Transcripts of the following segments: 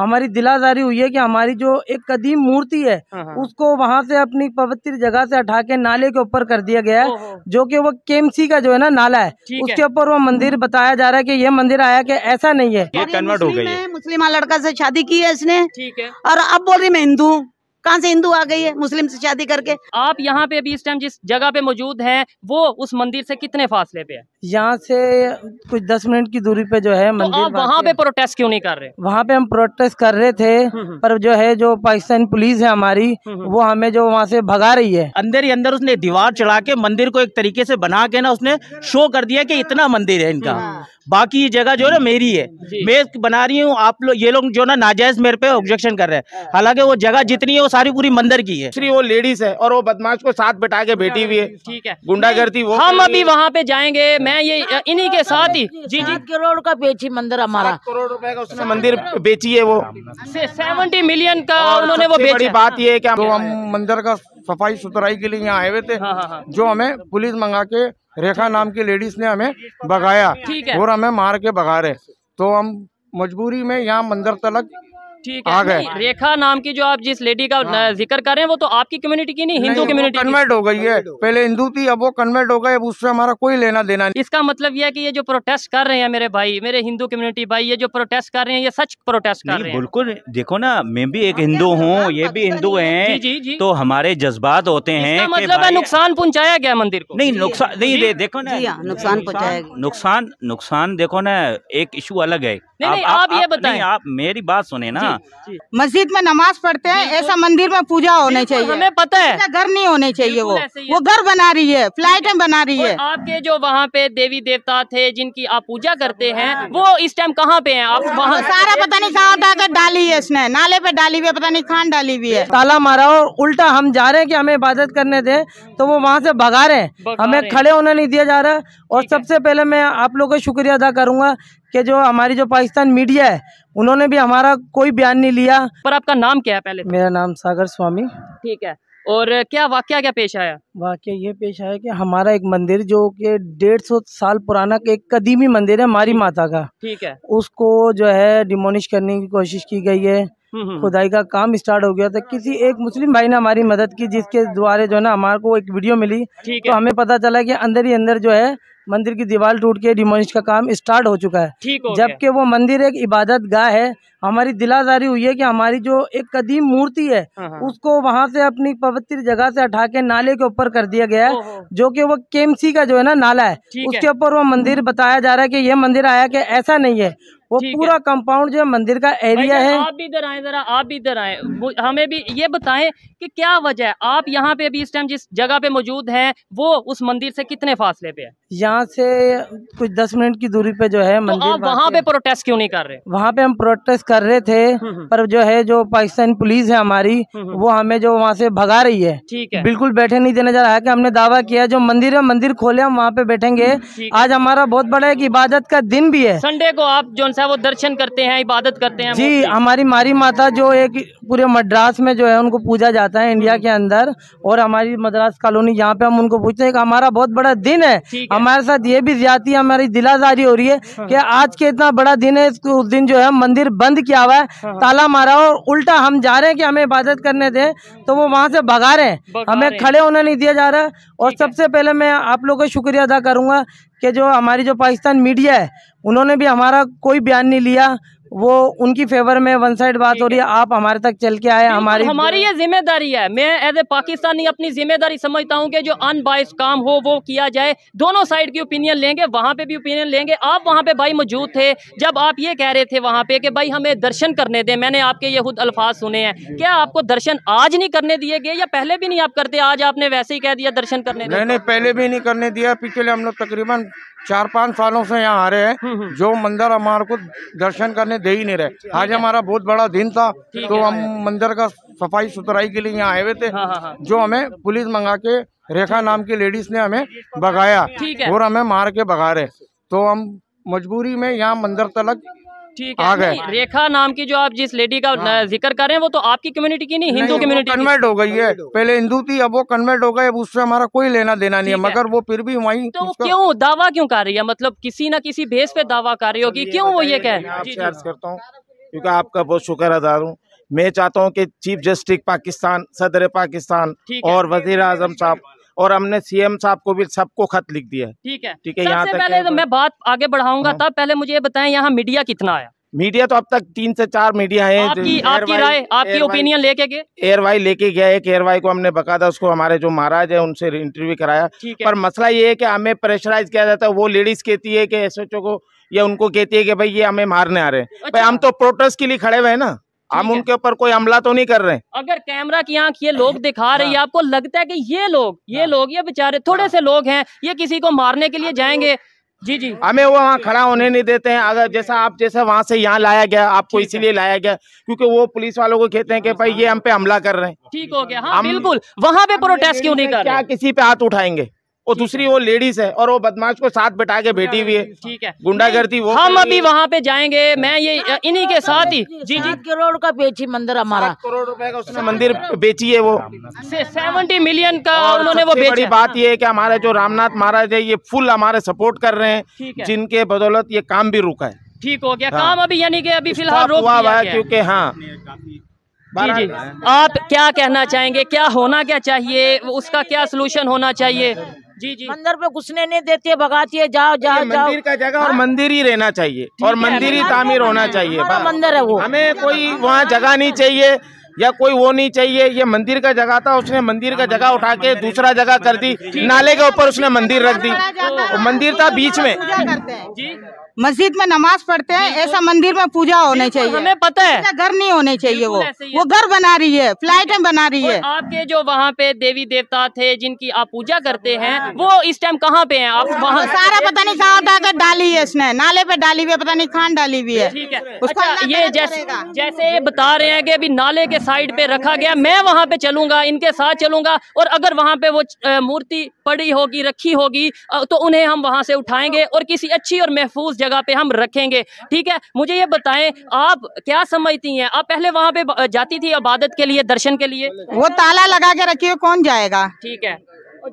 हमारी दिलाजारी हुई है कि हमारी जो एक कदीम मूर्ति है उसको वहाँ से अपनी पवित्र जगह से हटा के नाले के ऊपर कर दिया गया है, जो कि वो केमसी का जो है ना नाला है उसके ऊपर वो मंदिर बताया जा रहा है कि ये मंदिर आया कि ऐसा नहीं है। ये कन्वर्ट हो गई है, मुस्लिम लड़का से शादी की है इसने, और अब बोल रही मैं हिंदू हूँ, कहाँ से हिंदू आ गई है मुस्लिम से शादी करके। आप यहाँ पे अभी इस टाइम जिस जगह पे मौजूद हैं वो उस मंदिर से कितने फासले पे है? यहाँ से कुछ 10 मिनट की दूरी पे जो है मंदिर। तो आप वहाँ पे प्रोटेस्ट क्यों नहीं कर रहे? वहाँ पे हम प्रोटेस्ट कर रहे थे पर जो है जो पाकिस्तान पुलिस है हमारी वो हमें जो वहाँ से भगा रही है। अंदर ही अंदर उसने दीवार चढ़ा के मंदिर को एक तरीके से बना के ना उसने शो कर दिया कि इतना मंदिर है इनका, बाकी ये जगह जो है ना मेरी है, मैं बना रही हूँ, आप लोग ये लोग जो ना नाजायज मेरे पे ऑब्जेक्शन कर रहे हैं। हालांकि वो जगह जितनी है वो सारी पूरी मंदिर की है। वो लेडीज है और वो बदमाश को साथ बैठा के बैठी हुई है, ठीक है, गुंडागर्दी। वो हम अभी वहाँ पे जाएंगे, मैं ये इन्हीं के साथ ही। जी जी, करोड़ का बेची मंदिर हमारा, ₹7 करोड़ का उसने मंदिर बेची है, वो 70 मिलियन का उन्होंने वो बेची। बात ये है की हम मंदिर का सफाई सुथराई के लिए यहाँ आए हुए थे, जो हमें पुलिस मंगा के रेखा नाम की लेडीज ने हमें भगाया और हमें मार के भगा रहे, तो हम मजबूरी में यहाँ मंदिर तलक आ गए। रेखा नाम की जो आप जिस लेडी का जिक्र कर रहे हैं वो तो आपकी कम्युनिटी की नहीं, हिंदू कम्युनिटी कन्वर्ट हो गई है, पहले हिंदू थी अब वो कन्वर्ट हो गए, अब उससे हमारा कोई लेना देना नहीं। इसका मतलब यह है कि ये जो प्रोटेस्ट कर रहे हैं मेरे भाई, मेरे हिंदू कम्युनिटी भाई, ये जो प्रोटेस्ट कर रहे हैं ये सच प्रोटेस्ट कर रहे हैं। बिल्कुल, देखो ना मैं भी एक हिंदू हूँ, ये भी हिंदू है, तो हमारे जज्बात होते हैं। मतलब है नुकसान पहुँचाया गया मंदिर को? नहीं नुकसान नहीं, देखो ना नुकसान पहुँचाया, नुकसान देखो ना एक इशू अलग है। आप ये बताएं, आप मेरी बात सुने ना, मस्जिद में नमाज पढ़ते हैं, ऐसा मंदिर में पूजा होनी चाहिए, हमें पता है घर नहीं होने चाहिए, वो घर बना रही है, फ्लाइटें बना रही है। आपके जो वहाँ पे देवी देवता थे जिनकी आप पूजा करते हैं वो इस टाइम कहाँ पे हैं? आप वहाँ सारा पता नहीं कहाँ उठा कर डाली है इसने, नाले पे डाली हुई है, पता नहीं खान डाली हुई है, ताला मारा और उल्टा हम जा रहे हैं कि हमें इबादत करने दे तो वो वहाँ से भगा रहे हैं, हमें खड़े होने नहीं दिया जा रहा। और सबसे पहले मैं आप लोगों का शुक्रिया अदा करूँगा कि जो हमारी जो पाकिस्तान मीडिया है उन्होंने भी हमारा कोई बयान नहीं लिया। पर आपका नाम क्या है पहले? मेरा नाम सागर स्वामी। ठीक है, और क्या वाकया क्या पेश आया? वाकया ये पेश आया कि हमारा एक मंदिर जो कि 150 साल पुराना एक कदीमी मंदिर है मारी माता का, ठीक है, उसको जो है डिमोलिश करने की कोशिश की गई है, खुदाई का काम स्टार्ट हो गया था। किसी एक मुस्लिम भाई ने हमारी मदद की जिसके द्वारा जो है ना हमारे को एक वीडियो मिली, तो हमें पता चला कि अंदर ही अंदर जो है मंदिर की दीवार टूट के डिमोलिश का काम स्टार्ट हो चुका है, जबकि वो मंदिर एक इबादत गाह है। हमारी दिलाजारी हुई है कि हमारी जो एक कदीम मूर्ति है उसको वहाँ से अपनी पवित्र जगह से हटा के नाले के ऊपर कर दिया गया है, जो कि वो केमसी का जो है ना नाला है उसके ऊपर वो मंदिर बताया जा रहा है कि ये मंदिर आया कि ऐसा नहीं है। वो पूरा कंपाउंड जो मंदिर का एरिया है। आप भी इधर आए जरा, आप भी इधर आए, हमें भी ये बताएं कि क्या वजह है आप यहाँ पे अभी इस टाइम जिस जगह पे मौजूद हैं वो उस मंदिर से कितने फासले पे है? यहाँ से कुछ 10 मिनट की दूरी पे जो है मंदिर। तो आप वहाँ पे प्रोटेस्ट क्यों नहीं कर रहे? वहाँ पे हम प्रोटेस्ट कर रहे थे पर जो है जो पाकिस्तान पुलिस है हमारी वो हमें जो वहाँ से भगा रही है, ठीक है, बिल्कुल बैठे नहीं देने जा रहा है। कि हमने दावा किया जो मंदिर है मंदिर खोले, हम वहाँ पे बैठेंगे। आज हमारा बहुत बड़ा एक इबादत का दिन भी है, संडे को आप जो वो दर्शन करते हैं, इबादत करते हैं जी। हमारी मारी माता जो एक पूरे मद्रास में जो है उनको पूजा जाता है इंडिया के अंदर, और हमारी मद्रास कॉलोनी यहाँ पे हम उनको पूछते हैं कि हमारा बहुत बड़ा दिन है, हमारे साथ ये भी ज्यादती है, हमारी दिलाजारी हो रही है कि आज के इतना बड़ा दिन है, उस दिन जो है मंदिर बंद किया हुआ है, ताला मारा और उल्टा हम जा रहे हैं कि हमें इबादत करने दें तो वो वहाँ से भगा रहे हैं, हमें खड़े होने नहीं दिया जा रहा है। और सबसे पहले मैं आप लोगों का शुक्रिया अदा करूँगा कि जो हमारी जो पाकिस्तान मीडिया है उन्होंने भी हमारा कोई बयान नहीं लिया, वो उनकी फेवर में वन साइड बात हो रही है। आप हमारे तक चल के आए, हमारी ये जिम्मेदारी है। मैं एज ए पाकिस्तानी अपनी जिम्मेदारी समझता हूँ कि जो अनबायस काम हो वो किया जाए, दोनों साइड की ओपिनियन लेंगे, वहाँ पे भी ओपिनियन लेंगे। आप वहाँ पे भाई मौजूद थे जब आप ये कह रहे थे वहाँ पे कि भाई हमें दर्शन करने दें, मैंने आपके ये खुद अल्फाज सुने हैं, क्या आपको दर्शन आज नहीं करने दिए गए या पहले भी नहीं आप करते? आज आपने वैसे ही कह दिया दर्शन करने दिए। मैंने पहले भी नहीं करने दिया, पिछले हम लोग तकरीबन 4-5 सालों से यहाँ आ रहे हैं, जो मंदिर हमारे को दर्शन करने दे ही नहीं रहे। आज हमारा बहुत बड़ा दिन था, तो हम मंदिर का सफाई सुथराई के लिए यहाँ आए हुए थे, जो हमें पुलिस मंगा के रेखा नाम की लेडीज ने हमें भगाया और हमें मार के भगा रहे, तो हम मजबूरी में यहाँ मंदिर तलक आ गए। रेखा नाम की जो आप जिस लेडी का जिक्र कर रहे हैं वो तो आपकी कम्युनिटी की नहीं, हिंदू कम्युनिटी कन्वर्ट हो गई है, पहले हिंदू थी अब वो कन्वर्ट हो गए, अब उससे हमारा कोई लेना देना नहीं है, मगर वो फिर भी वही। तो क्यों दावा क्यों कर रही है? मतलब किसी ना किसी बेस पे दावा कर रही होगी, क्यों वो ये कह रही है? क्योंकि आपका बहुत शुक्र अदा हूँ। मैं चाहता हूँ कि चीफ जस्टिस पाकिस्तान, सदर पाकिस्तान और वजीर आजम साहब और हमने सीएम साहब को भी सबको खत लिख दिया है। ठीक है, ठीक है। यहाँ तक पहले मैं बात आगे बढ़ाऊंगा, तब पहले मुझे ये बताएं यहाँ मीडिया कितना आया? मीडिया तो अब तक 3 से 4 मीडिया है। आपकी राय, आपकी ओपिनियन लेके गए? एयरवाई लेके गया, एक एयरवाई को हमने बकायदा उसको हमारे जो महाराज है उनसे इंटरव्यू कराया। पर मसला ये है कि हमें प्रेशराइज किया जाता है। वो लेडीज कहती है कि एसएचओ को या उनको कहती है कि भाई ये हमें मारने आ रहे हैं। भाई हम तो प्रोटेस्ट के लिए खड़े हुए हैं ना, हम उनके ऊपर कोई हमला तो नहीं कर रहे हैं। अगर कैमरा की आंख ये लोग दिखा रही है, आपको लगता है कि ये लोग ये बेचारे थोड़े से लोग हैं, ये किसी को मारने के लिए जाएंगे? जी जी, हमें वो वहाँ खड़ा होने नहीं देते हैं। अगर जैसा आप जैसा वहाँ से यहाँ लाया गया, आपको इसीलिए लाया गया क्योंकि वो पुलिस वालों को कहते हैं कि भाई ये हम पे हमला कर रहे हैं। ठीक हो गया, हाँ बिल्कुल। वहाँ पे प्रोटेस्ट क्यों नहीं कर रहे? क्या किसी पे हाथ उठाएंगे? और दूसरी वो लेडीज है और वो बदमाश को साथ बैठा के बैठी हुई है। ठीक है, गुंडागर्दी। वो हम अभी वहाँ पे जाएंगे, मैं ये इन्हीं के साथ ही। जी जी, करोड़ का बेची मंदिर, हमारा ₹7 करोड़ का उसने मंदिर बेची है। वो 70 मिलियन का उन्होंने वो बेची। बड़ी बात ये है कि हमारे जो रामनाथ महाराज है ये फुल हमारे सपोर्ट कर रहे हैं, जिनके बदौलत ये काम भी रुका है। ठीक हो गया काम, अभी यानी कि अभी फिलहाल रोक हुआ है क्योंकि हाँ। जी जी, आप क्या कहना चाहेंगे, क्या होना क्या चाहिए, उसका क्या सलूशन होना चाहिए? जी जी, मंदिर पे घुसने नहीं देती, भगाती है, जाओ जाओ जाओ। मंदिर का जगह और मंदिर ही रहना चाहिए और मंदिर ही तामीर होना चाहिए। मंदिर है वो, हमें कोई वहाँ जगह नहीं चाहिए या कोई वो नहीं चाहिए। ये मंदिर का जगह था, उसने मंदिर का जगह उठा के दूसरा जगह कर दी, नाले के ऊपर उसने मंदिर रख दी। मंदिर था बीच में, मस्जिद में नमाज पढ़ते हैं, ऐसा मंदिर में पूजा होनी चाहिए। हमें पता है घर नहीं होने चाहिए, वो घर बना रही है, फ्लैट बना रही है। आपके जो वहाँ पे देवी देवता थे जिनकी आप पूजा करते हैं वो इस टाइम कहाँ पे है? आप वहाँ सारा पता नहीं कहाँ उठा कर डाली है उसने, नाले पे डाली हुई है, पता नहीं खान डाली हुई है। ठीक है, उसका ये जैसे बता रहे हैं कि अभी नाले के साइड पे रखा गया, मैं वहाँ पे चलूंगा, इनके साथ चलूंगा और अगर वहाँ पे वो मूर्ति पड़ी होगी, रखी होगी तो उन्हें हम वहाँ से उठाएंगे और किसी अच्छी और महफूज जगह पे हम रखेंगे। ठीक है, मुझे ये बताएं आप क्या समझती हैं, आप पहले वहाँ पे जाती थी इबादत के लिए, दर्शन के लिए? वो ताला लगा के रखी है, कौन जाएगा? ठीक है,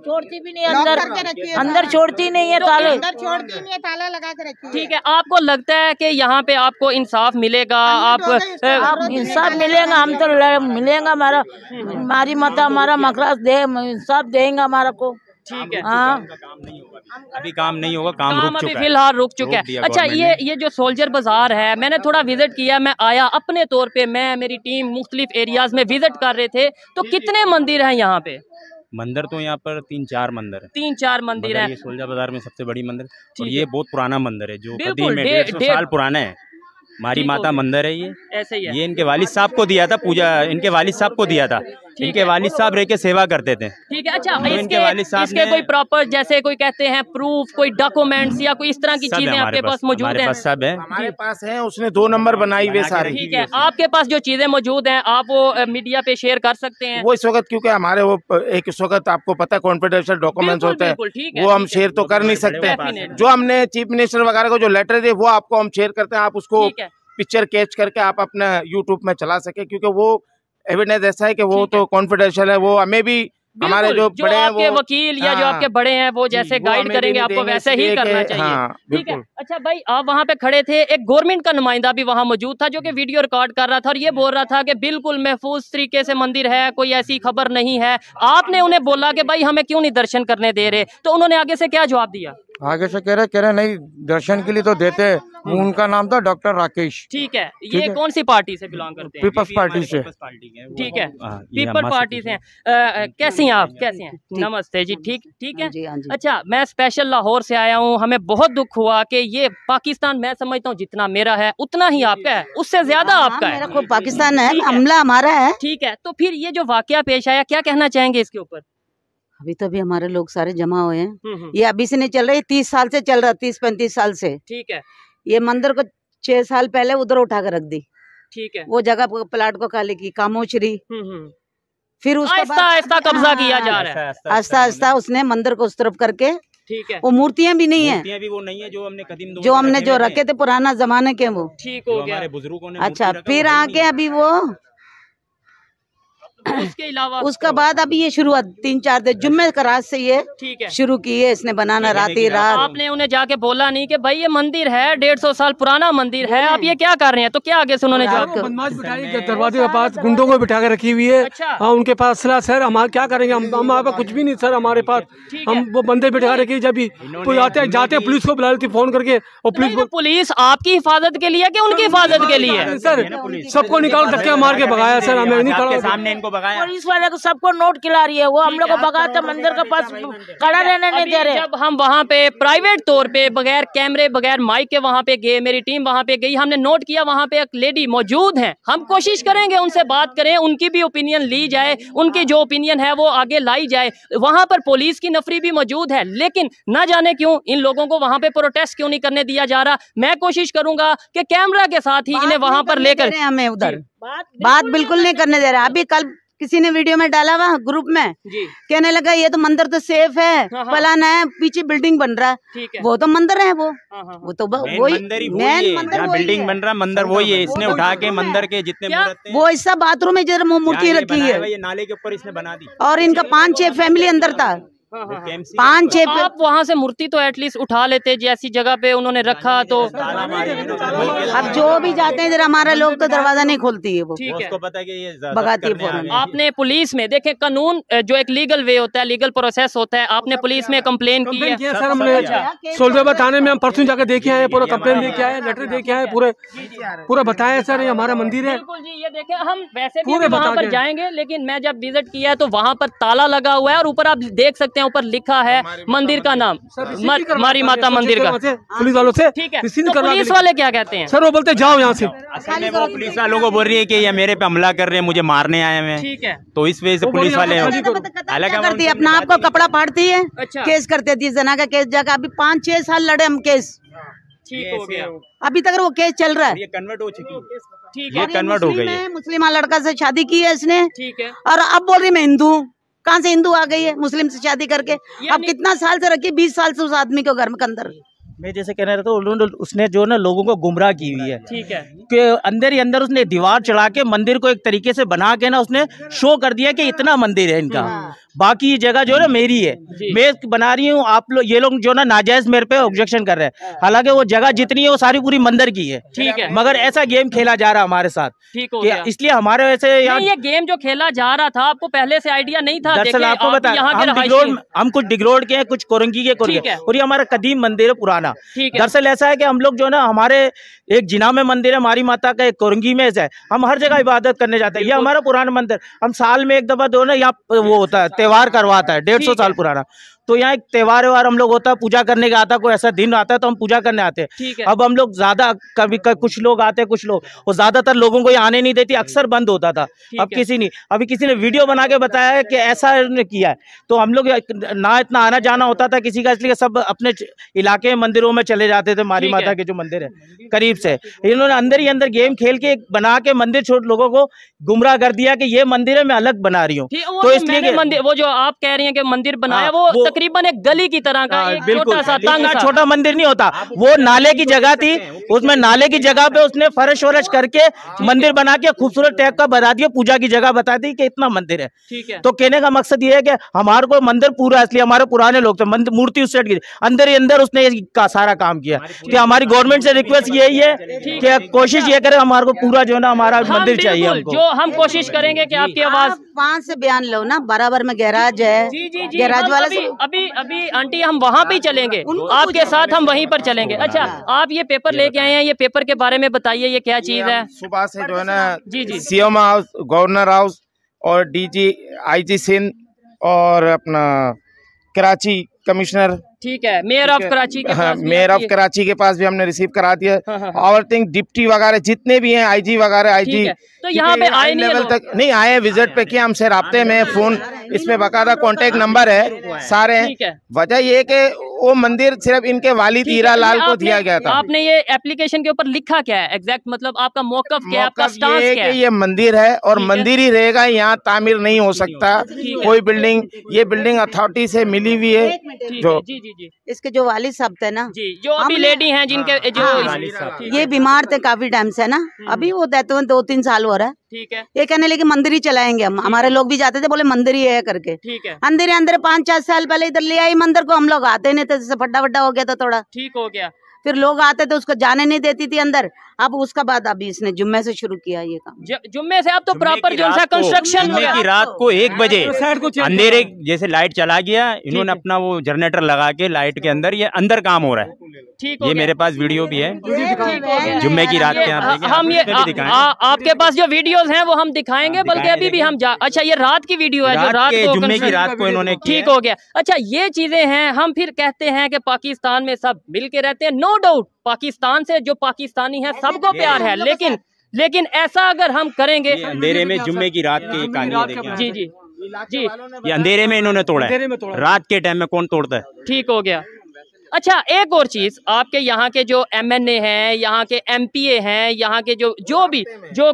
छोड़ती भी नहीं, अंदर छोड़ती नहीं है, ताला लगा के रखी है। ठीक है, आपको लगता है कि यहाँ पे आपको इंसाफ मिलेगा? आप इंसाफ मिलेगा, हम तो मिलेगा, हमारा मारी माता हमारा मखराज दे इंसाफ देंगे हमारा को। ठीक है, अभी काम नहीं होगा, काम अभी फिलहाल रुक चुका है। अच्छा, ये जो सोल्जर बाजार है, मैंने थोड़ा विजिट किया, मैं आया अपने तौर पे, मैं मेरी टीम मुख्तलिफ एरियाज में विजिट कर रहे थे। तो कितने मंदिर हैं यहाँ पे? मंदिर तो यहाँ पर 3-4 मंदिर है। 3-4 मंदिर है। ये सोल्जर बाजार में सबसे बड़ी मंदिर, और ये बहुत पुराना मंदिर है जो 150 साल पुराना है। मारी माता मंदिर है ये, ऐसे ही है। ये इनके वालिद साहब को दिया था पूजा, इनके वालिद साहब को दिया था। इनके वालिद साहब रह के सेवा करते थे। ठीक है, अच्छा, इसके कोई प्रॉपर जैसे कोई कहते हैं प्रूफ, कोई डॉक्यूमेंट्स या कोई इस तरह की चीजें आपके पास मौजूद है? सब है हमारे पास है, उसने 2 नंबर बनाई हुए सारे। ठीक है, आपके पास जो चीजें मौजूद है आप वो मीडिया पे शेयर कर सकते हैं? वो इस वक्त क्योंकि हमारे वो एक इस वक्त आपको पता है कॉन्फिडेंशियल डॉक्यूमेंट्स होते हैं, वो हम शेयर तो कर नहीं सकते। जो हमने चीफ मिनिस्टर वगैरह को जो लेटर थे वो आपको हम शेयर करते हैं, आप उसको पिक्चर कैच करके आप अपना यूट्यूब में चला सके, क्योंकि वो एविडेंस ऐसा है कि वो तो कॉन्फिडेंशियल है। वो हमें भी हमारे जो बड़े हैं वो वकील या जो आपके बड़े हैं वो जैसे गाइड करेंगे, आपको वैसे ही करना चाहिए। हाँ, ठीक है। अच्छा भाई, आप वहाँ पे खड़े थे, एक गवर्नमेंट का नुमाइंदा भी वहाँ मौजूद था जो कि वीडियो रिकॉर्ड कर रहा था और ये बोल रहा था कि बिल्कुल महफूज तरीके से मंदिर है, कोई ऐसी खबर नहीं है। आपने उन्हें बोला कि भाई हमें क्यों नहीं दर्शन करने दे रहे, तो उन्होंने आगे से क्या जवाब दिया? आगे से कह रहे नहीं दर्शन के लिए तो देते। उनका नाम था डॉक्टर राकेश। ठीक है, ये कौन सी पार्टी से बिलोंग करते हैं? पीपल्स पार्टी से। ठीक है, पीपल पार्टी से। कैसी हैं आप? कैसे हैं? नमस्ते जी। ठीक ठीक है। अच्छा, मैं स्पेशल लाहौर से आया हूँ, हमें बहुत दुख हुआ कि ये पाकिस्तान, मैं समझता हूँ जितना मेरा है उतना ही आपका है, उससे ज्यादा आपका है। पाकिस्तान है, हमला हमारा है। ठीक है, तो फिर ये जो वाकया पेश आया, क्या कहना चाहेंगे इसके ऊपर? अभी तो भी हमारे लोग सारे जमा हुए हैं, ये अभी से नहीं चल रहा है, 30 साल से चल रहा है, 30-35 साल से। ठीक है, ये मंदिर को 6 साल पहले उधर उठा कर रख दी। ठीक है, वो जगह प्लाट को खाली की कामोचरी, फिर उसका आस्ता कब्जा किया जा रहा है, आस्ता आस्ता उसने मंदिर को उस तरफ करके। ठीक है, वो मूर्तियाँ भी नहीं है, भी वो नहीं है जो हमने रखे थे पुराना जमाने के, वो ठीक हो गया बुजुर्गों ने। अच्छा, फिर आके अभी वो उसके अलावा उसका बाद अभी ये शुरुआत 3-4 दिन जुम्मे का रात से ये ठीक है शुरू की है इसने बनाना रात ही रात। आपने उन्हें जाके बोला नहीं कि भाई ये मंदिर है 150 साल पुराना मंदिर है आप ये क्या कर रहे हैं? तो क्या आगे से उन्होंने दरवाजे के पास गुंडों को बिठा कर रखी हुई है उनके पास असला। सर हम क्या करेंगे, हमारे पास कुछ भी नहीं सर, हमारे पास हम वो बंदे बिठा रखे। जब भी आते जाते पुलिस को बुला लेती फोन करके और पुलिस आपकी हिफाजत के लिए कि उनकी हिफाजत के लिए सर सबको निकाल धक्के मार के भगाया सर, हमें निकाला सामने इनको भगाया। पुलिस वाले को सबको नोट खिला रही है वो, हम लोग को भगाता मंदिर के पास खड़ा रहने नहीं दे रहे। जब हम वहाँ पे प्राइवेट तौर पे बगैर कैमरे बगैर माइक के वहाँ पे गए, मेरी टीम वहाँ पे गई, हमने नोट किया वहाँ पे एक लेडी मौजूद है। हम कोशिश करेंगे उनसे बात करें, उनकी भी ओपिनियन ली जाए, उनकी जो ओपिनियन है वो आगे लाई जाए। वहाँ पर पुलिस की नफरी भी मौजूद है लेकिन न जाने क्यों इन लोगों को वहाँ पे प्रोटेस्ट क्यों नहीं करने दिया जा रहा। मैं कोशिश करूंगा कि कैमरा के साथ ही इन्हें वहाँ पर लेकर हमें उधर बात बिल्कुल नहीं करने दे रहा। अभी कल किसी ने वीडियो में डाला हुआ ग्रुप में कहने लगा ये तो मंदिर तो सेफ है फलाना है, पीछे बिल्डिंग बन रहा है। वो तो मंदिर है वो तो वही बिल्डिंग बन रहा, मंदिर वही है। इसने उठा के मंदिर के जितने वो हिस्सा बाथरूम में जरा मूर्ति रखी है नाले के ऊपर इसने बना दी और इनका 5-6 फैमिली अंदर था। आप वहाँ से मूर्ति तो एटलीस्ट उठा लेते जैसी जगह पे उन्होंने रखा। तो अब जो भी जाते हैं इधर हमारा लोग तो दरवाजा नहीं खोलती है वो उसको पता है कि ये भगाती है। आपने पुलिस में देखे कानून जो एक लीगल वे होता है लीगल प्रोसेस होता है, आपने पुलिस में कम्प्लेन की है? सर हमने सोलबा थाने में हम परसों जाकर देखे आए, पूरा कम्प्लेन देखे आए, लेटर देखे आए, पूरे पूरा बताया सर ये हमारा मंदिर है। ये देखे हम वैसे भी वहाँ पर जाएंगे लेकिन मैं जब विजिट किया तो वहाँ पर ताला लगा हुआ है और ऊपर आप देख सकते हैं ऊपर लिखा है मंदिर का नाम मारी माता मंदिर का। पुलिस वालों से ठीक है तो पुलिस वाले क्या कहते हैं? सर वो बोलते जाओ यहाँ से। वो पुलिस वालों को बोल रही है कि ये मेरे पे हमला कर रहे हैं, मुझे मारने आए हैं। ठीक है तो इस वजह से पुलिस वाले करती है अपना आपको कपड़ा फाड़ती है, केस करते 10 जना का केस जाकर अभी 5-6 साल लड़े हम केस। ठीक हो गया अभी तक वो केस चल रहा है। ये कन्वर्ट हो चुकी है ठीक है, कन्वर्ट हो गई है। मुस्लिम लड़का से शादी की है इसने ठीक है और अब बोल रही मैं हिंदू हूँ। कहाँ से हिंदू आ गई है मुस्लिम से शादी करके? अब कितना साल से रखी 20 साल से उस आदमी को घर में अंदर। मैं जैसे कहना रहता हूँ उसने जो ना लोगों को गुमराह की हुई है ठीक है कि अंदर ही अंदर उसने दीवार चढ़ा के मंदिर को एक तरीके से बना के ना उसने शो कर दिया कि इतना मंदिर है इनका, बाकी ये जगह जो है ना मेरी है, मैं बना रही हूँ। आप लोग ये लोग जो ना नाजायज मेरे पे ऑब्जेक्शन कर रहे हैं, हालांकि वो जगह जितनी है वो सारी पूरी मंदिर की है ठीक है, मगर ऐसा गेम खेला जा रहा हमारे साथ इसलिए हमारे वैसे ये गेम जो खेला जा रहा था आपको पहले से आइडिया नहीं था? दरअसल आपको बताया हम कुछ डिगरोड के हैं कुछ कोरंगी के और ये हमारा कदीम मंदिर है पुराना। दरअसल ऐसा है की हम लोग जो ना हमारे एक जिना में मंदिर है मारी माता का, एक कोरंगी में ऐसा है हम हर जगह इबादत करने जाते हैं। ये हमारा पुराना मंदिर हम साल में एक दफा जो ना यहाँ वो होता है त्यौहार करवाता है 150 साल पुराना, तो यहाँ एक त्यौहार व्यवहार हम लोग होता है पूजा करने का आता है, कोई ऐसा दिन आता है तो हम पूजा करने आते हैं। अब हम लोग ज्यादा कभी कुछ लोग आते हैं कुछ लोग और ज्यादातर लोगों को ये आने नहीं देती, अक्सर बंद होता था। अब किसी ने अभी किसी ने वीडियो बना के बताया है कि ऐसा किया है तो हम लोग ना इतना आना जाना होता था किसी का, इसलिए सब अपने इलाके मंदिरों में चले जाते थे मारी माता के जो मंदिर है करीब से। इन्होंने अंदर ही अंदर गेम खेल के बना के मंदिर छोड़ लोगों को गुमराह कर दिया कि ये मंदिर है मैं अलग बना रही हूँ। तो इसलिए वो जो आप कह रही है कि मंदिर बनाया वो तकरीबन एक गली की तरह का छोटा सा तंग छोटा मंदिर नहीं होता, वो नाले की जगह थी उसमें नाले की जगह पे उसने फर्श वरश करके मंदिर बना के खूबसूरत टैग का बता दिया, पूजा की जगह बता दी कि इतना मंदिर है ठीक है। तो कहने का मकसद ये है कि हमारे को मंदिर पूरा इसलिए हमारे पुराने लोग थे मूर्ति उस सेट की अंदर ही अंदर उसने का सारा काम किया कि हमारी गवर्नमेंट से रिक्वेस्ट यही है कि कोशिश ये करे हमारे को पूरा जो है ना हमारा मंदिर चाहिए। जो हम कोशिश करेंगे कि आपकी आवाज वहाँ से बयान लो ना, बराबर में गैराज है गैराज वाला अभी अभी आंटी हम वहाँ पे चलेंगे आपके साथ, हम वहीं पर चलेंगे। अच्छा आप ये पेपर लेके आए हैं, ये पेपर के बारे में बताइए ये क्या चीज है? सुबह से जो है ना सीएम हाउस गवर्नर हाउस और आईजी सिंध और अपना कराची कमिश्नर ठीक है मेयर ऑफ कराची के पास, मेयर ऑफ कराची के पास भी हमने रिसीव करा दिया। और थिंक डिप्टी वगैरह जितने भी हैं आईजी वगैरह आईजी तो यहाँ पे आए लेवल तक नहीं आए, विजिट पे किया हमसे राब्ते में, फोन इसमें बकायदा कांटेक्ट नंबर है सारे। वजह ये कि वो मंदिर सिर्फ इनके वालिद हीरा लाल को दिया गया था। आपने ये एप्लीकेशन के ऊपर लिखा क्या है एग्जैक्ट, मतलब आपका मौकफ क्या है, आपका स्टांस क्या है? ये मंदिर है और मंदिर ही रहेगा, यहाँ तामीर नहीं हो सकता कोई बिल्डिंग, ये बिल्डिंग अथॉरिटी से मिली हुई है। जो इसके जो वालिद साहब थे ना जो अभी लेडी हैं जिनके जो ये बीमार थे काफी टाइम से ना, अभी वो देते 2-3 साल हो रहा है, ठीक है। ये कहने लगे मंदिर ही चलाएंगे हम, हमारे लोग भी जाते थे, बोले मंदिर ही है करके, ठीक है। अंधेरे अंधेरे 5-4 साल पहले इधर ले आई मंदिर को, हम लोग आते नहीं थे, जैसे फड्डा वड्डा हो गया था थोड़ा, ठीक हो गया। फिर लोग आते थे, उसको जाने नहीं देती थी अंदर। अब उसका बाद अभी इसने जुम्मे से शुरू किया ये काम, जुम्मे से अब तो प्रॉपर जलसा कंस्ट्रक्शन की रात को 1 बजे अंधेरे जैसे लाइट चला गया, इन्होंने अपना वो जनरेटर लगा के लाइट के अंदर ये अंदर काम हो रहा है, ठीक है। ये मेरे पास वीडियो भी है जुम्मे की रात के, हम ये आपके पास जो वीडियोस हैं वो हम दिखाएंगे, बल्कि अभी भी हम अच्छा ये रात की वीडियो है जो रात को जुम्मे की रात को इन्होंने, ठीक हो गया। अच्छा ये चीजें हैं, हम फिर कहते हैं कि पाकिस्तान में सब मिल के रहते हैं, नो डाउट पाकिस्तान से जो पाकिस्तानी है सबको प्यार है, लेकिन लेकिन ऐसा अगर हम करेंगे अंधेरे में जुम्मे की रात के, जी जी जी, ये अंधेरे में इन्होंने तोड़ा है, रात के टाइम में कौन तोड़ता है, ठीक हो गया। अच्छा एक और चीज, आपके यहाँ के जो MNA हैं, यहाँ के MPA हैं, यहाँ के जो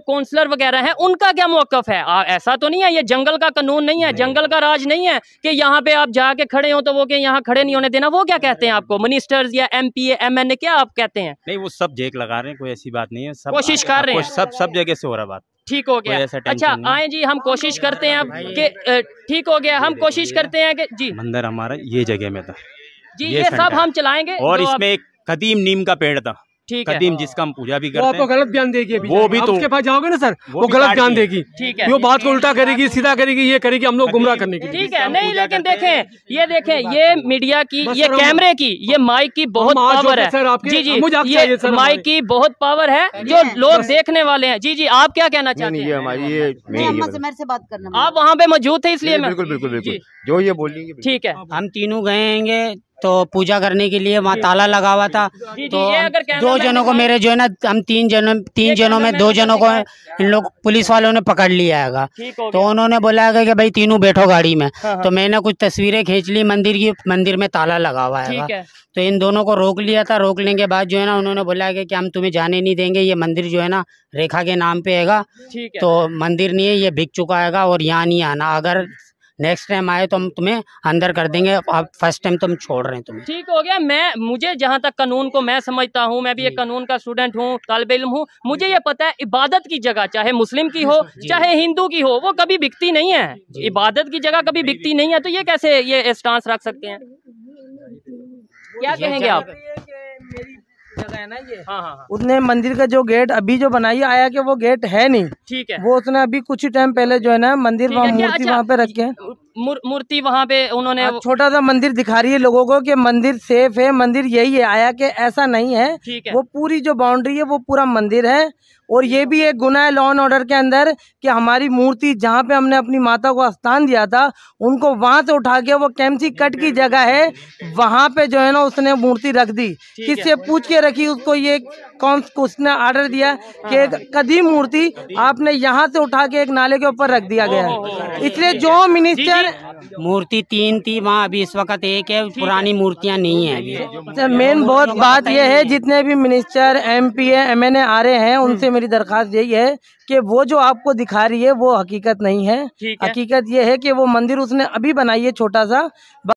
काउंसलर वगैरह हैं, उनका क्या मौकफ है? ऐसा तो नहीं है ये जंगल का कानून नहीं है, जंगल का राज नहीं है कि यहाँ पे आप जाके खड़े हो तो वो के यहाँ खड़े नहीं होने देना, वो क्या कहते हैं आपको मिनिस्टर्स या MPA MNA क्या आप कहते हैं? नहीं वो सब झेक लगा रहे हैं, कोई ऐसी बात नहीं है, सब कोशिश कर रहे हैं, सब जगह से हो रहा बात, ठीक हो गया। अच्छा आए जी, हम कोशिश करते हैं कि ठीक हो गया, हम कोशिश करते हैं कि जी मंदिर हमारा ये जगह में था जी, ये सब हम चलाएंगे। और इसमें एक कदीम नीम का पेड़ था, ठीक है, कदीम जिसका हम पूजा भी करते हैं। वो आपको गलत बयान देगी, वो भी तो उसके पास जाओगे ना सर, वो गलत बयान देगी, ठीक है, वो बात को उल्टा करेगी, सीधा करेगी, ये करेगी, हम लोग गुमराह करने की, ठीक है। नहीं लेकिन देखें, ये देखें, ये मीडिया की, ये कैमरे की, ये माइक की बहुत पावर है, जी जी, ये माइक की बहुत पावर है जो लोग देखने वाले हैं। जी जी आप क्या कहना चाहते हैं? आप वहाँ पे मौजूद थे इसलिए? बिल्कुल बिल्कुल बिल्कुल, जो ये बोलेंगे ठीक है। हम तीनों गएंगे तो पूजा करने के लिए, वहाँ ताला लगा हुआ था, तो दो जनों को मेरे जो है ना, हम तीन जनों में 2 जनों को इन लोग पुलिस वालों ने पकड़ लिया है, तो उन्होंने बोला है कि भाई तीनों बैठो गाड़ी में, तो मैंने कुछ तस्वीरें खींच ली मंदिर की, मंदिर में ताला लगा हुआ है, तो इन दोनों को रोक लिया था। रोकने के बाद जो है ना उन्होंने बोला है कि हम तुम्हें जाने नहीं देंगे, ये मंदिर जो है ना रेखा के नाम पे हैगा, तो मंदिर नहीं है, ये बिक चुका हैगा और यहाँ नहीं आना, अगर नेक्स्ट टाइम आए तो हम तुम्हें अंदर कर देंगे, आप फर्स्ट टाइम तो हम छोड़ रहे हैं तुम्हें, ठीक हो गया। मुझे जहाँ तक कानून को मैं समझता हूँ, मैं भी एक कानून का स्टूडेंट हूँ, तालिब इल्म हूँ, मुझे ये पता है इबादत की जगह चाहे मुस्लिम की हो चाहे हिंदू की हो वो कभी बिकती नहीं है, इबादत की जगह कभी बिकती नहीं है, तो ये कैसे ये स्टांस रख सकते हैं? क्या कहेंगे आप? जगह है ना ये, हाँ हाँ, उसने मंदिर का जो गेट अभी जो बनाया आया कि वो गेट है नहीं, ठीक है, वो उसने अभी कुछ ही टाइम पहले जो है ना मंदिर मूर्ति वहाँ पे रखे हैं, मूर्ति वहाँ पे उन्होंने छोटा सा मंदिर दिखा रही है लोगों को कि मंदिर सेफ है, मंदिर यही है आया कि ऐसा नहीं है, है। वो पूरी जो बाउंड्री है वो पूरा मंदिर है, और ये भी एक गुनाह है लॉ एंड ऑर्डर के अंदर कि हमारी मूर्ति जहाँ पे हमने अपनी माता को स्थान दिया था उनको वहाँ से उठा के वो केमसी कट की जगह है वहाँ पे जो है ना उसने मूर्ति रख दी, किससे पूछ के रखी उसको, ये कौन उसने ऑर्डर दिया कि कदीम मूर्ति आपने यहाँ से उठा के एक नाले के ऊपर रख दिया गया है, इसलिए जो मिनिस्टर मूर्ति 3 थी वहाँ अभी इस वक्त 1 है, पुरानी मूर्तियाँ नहीं है। मेन बहुत बात यह है, जितने भी मिनिस्टर MPA MNA आ रहे हैं उनसे मेरी दरखास्त यही है कि वो जो आपको दिखा रही है वो हकीकत नहीं है, हकीकत ये है कि वो मंदिर उसने अभी बनाई है छोटा सा।